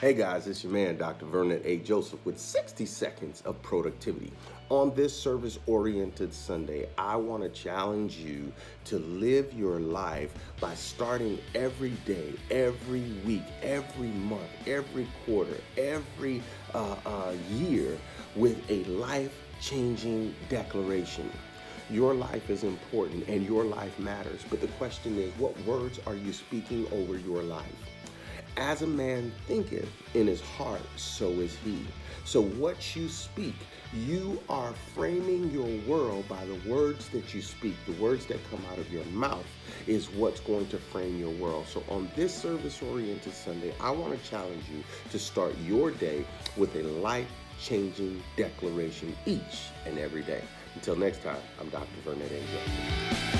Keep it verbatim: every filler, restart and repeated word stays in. Hey guys, it's your man, Doctor Vernet A. Joseph with sixty Seconds of Productivity. On this service-oriented Sunday, I want to challenge you to live your life by starting every day, every week, every month, every quarter, every uh, uh, year with a life-changing declaration. Your life is important and your life matters, but the question is, what words are you speaking over your life? As a man thinketh in his heart, so is he. So what you speak, you are framing your world by the words that you speak. The words that come out of your mouth is what's going to frame your world. So on this service-oriented Sunday, I want to challenge you to start your day with a life-changing declaration each and every day. Until next time, I'm Doctor Vernet A. Joseph.